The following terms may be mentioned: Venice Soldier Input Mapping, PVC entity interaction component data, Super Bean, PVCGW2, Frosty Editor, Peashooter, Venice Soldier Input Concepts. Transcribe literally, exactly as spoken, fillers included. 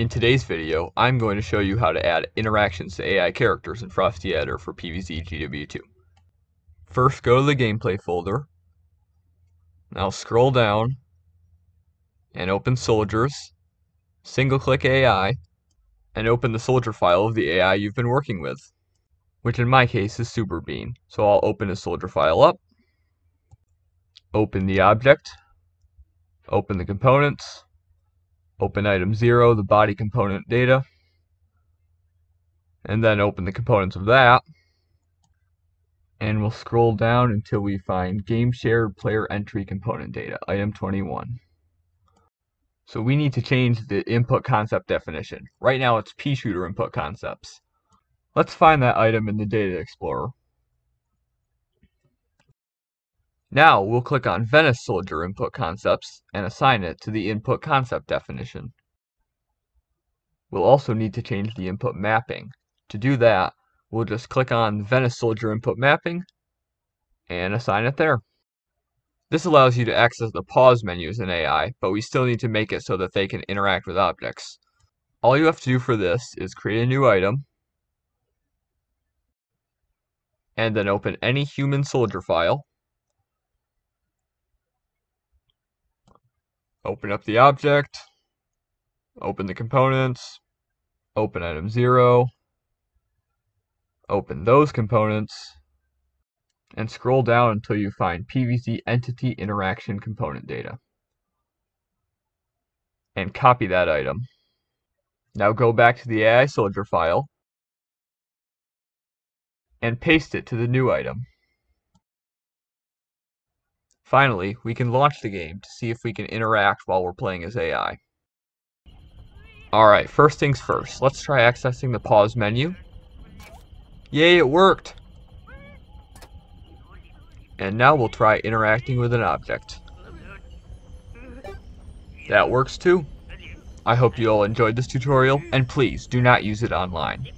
In today's video, I'm going to show you how to add interactions to A I characters in Frosty Editor for P V C G W two. First, go to the gameplay folder. Now scroll down and open Soldiers, single click A I, and open the soldier file of the A I you've been working with, which in my case is Super Bean. So I'll open a soldier file up, open the object, open the components, open item zero, the body component data, and then open the components of that, and we'll scroll down until we find game shared player entry component data, item twenty-one. So we need to change the input concept definition. Right now it's Peashooter input concepts. Let's find that item in the data explorer. Now we'll click on Venice Soldier Input Concepts and assign it to the input concept definition. We'll also need to change the input mapping. To do that, we'll just click on Venice Soldier Input Mapping and assign it there. This allows you to access the pause menus in A I, but we still need to make it so that they can interact with objects. All you have to do for this is create a new item and then open any human soldier file. Open up the object, open the components, open item zero, open those components, and scroll down until you find P V C entity interaction component data. And copy that item. Now go back to the A I soldier file and paste it to the new item. Finally, we can launch the game to see if we can interact while we're playing as A I. Alright, first things first, let's try accessing the pause menu. Yay, it worked! And now we'll try interacting with an object. That works too. I hope you all enjoyed this tutorial, and please do not use it online.